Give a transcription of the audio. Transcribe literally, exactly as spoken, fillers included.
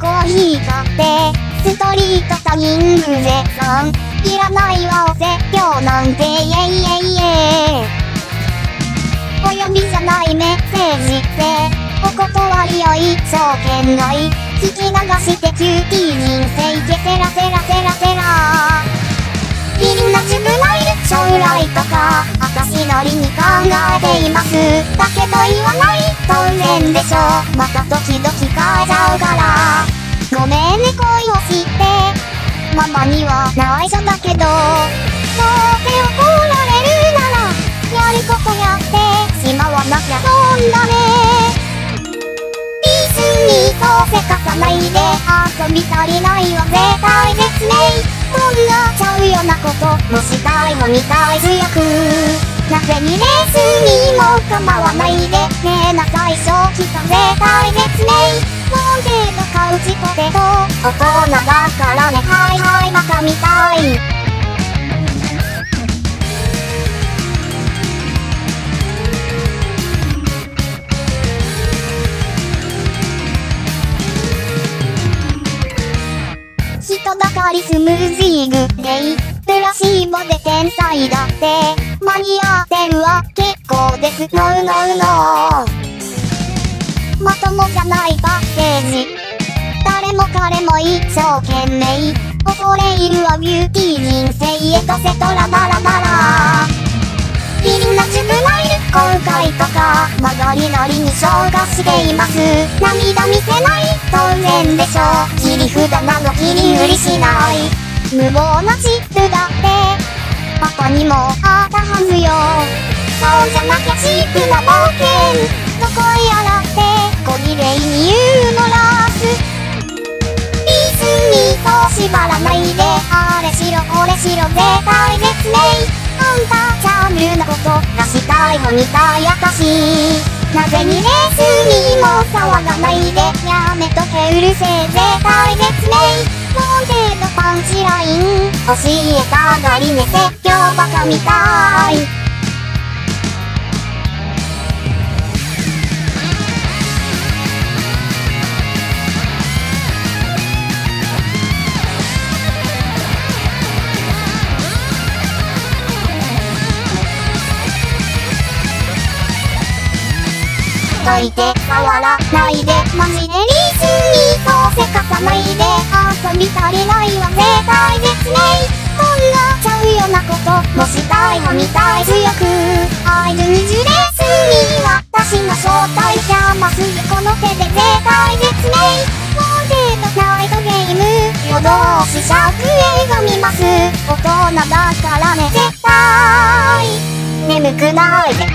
コーヒー買ってストリートサイングゼさんいらないわお説教なんてイエイエイエイお呼びじゃないメッセージってお断りよ一生懸命聞き流してキューティー人生けセラセラセラセラみんな自分のいる将来とか私なりに考えていますだけど言わない当然でしょまた時々変えちゃうからごめんね恋をしてママには内緒だけどどうせ怒られるならやることやってしまわなきゃ損だね一緒にそうせかさないで遊び足りないは絶対絶命こんなちゃうようなこともしたいのみたい主役なぜにレースにも構わないでねえな最初期間絶対絶命なんでのカウチポテト大人だからねはいはいバカみたい人だかりスムージーグレイプラシーボで天才だって間に合ってるわ結構ですノーノーノーまともじゃないパッケージ誰も彼も一生懸命恐れ入るわビューティー人生へとせとらだらだらみんな自分のいる後悔とか曲がりなりに消化しています涙見せない当然でしょ切り札など切り売りしない無謀なチップだってパパにもあったはずよそうじゃなきゃチープな冒険どこやらって小綺麗にユーモラスリスにそう縛らないであれしろこれしろ絶対絶命あんたチャームなことがしたいのみたいあたしなぜにレースにも騒がないでやめとけうるせえ絶対絶命モンテーのパンチライン教えたがりね説教バカみたい触らないでマジでリスにそうせかさないで遊び足りないは絶対絶命こんなちゃうようなこともしたいのみたい強くアイドルジュレスに私の正体邪魔するこの手で絶対絶命モンテードナイトゲーム夜通し尺映画見ます大人だからね絶対眠くないで